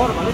Bogor balik.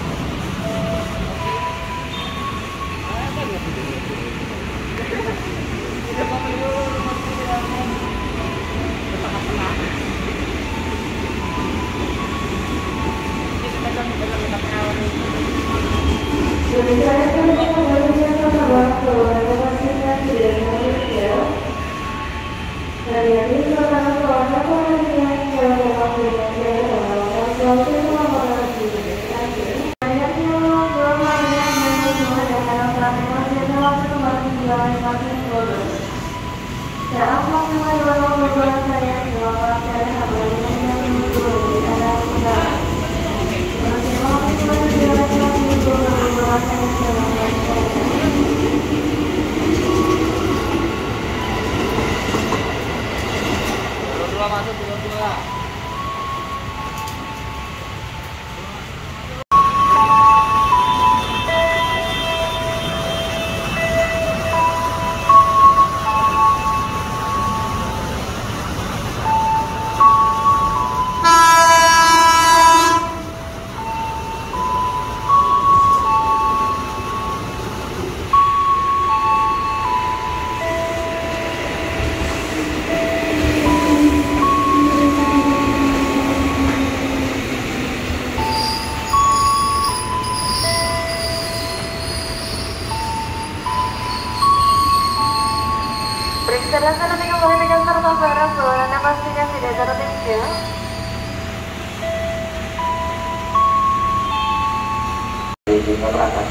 Berdasarkan dengan pengambilan serta barang Anda pastinya tidak tertinggal. Tidak berangkat. Diizinkan berangkat.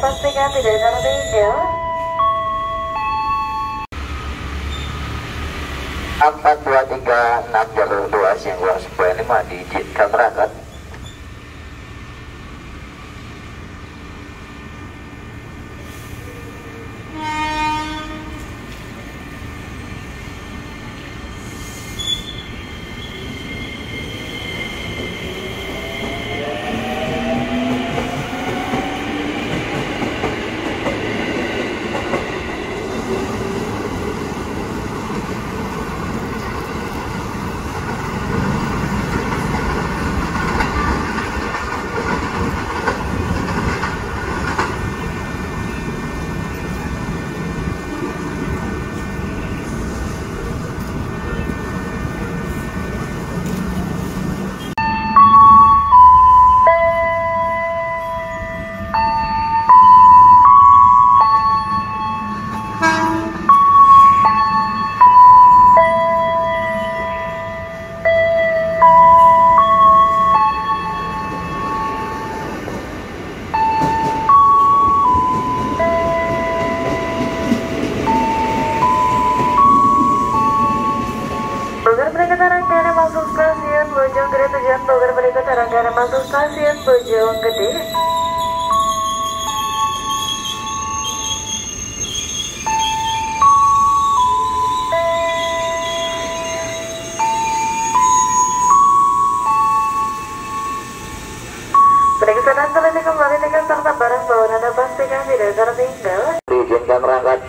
Pastikan tidak tertinggal. 423 602 995 diizinkan berangkat. Masuk stasiun Bojonggede. Periksakan teliti kembali tiket serta barang bawaan Anda, pastikan tidak tertinggal. Diizinkan berangkat.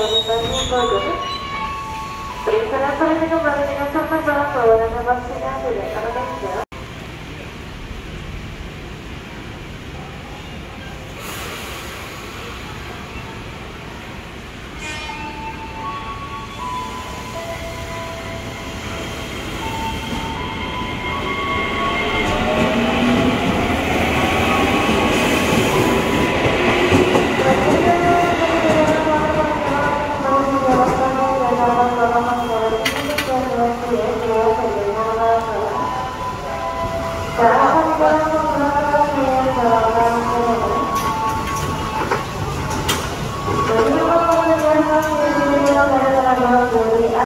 Terima kasih telah menonton!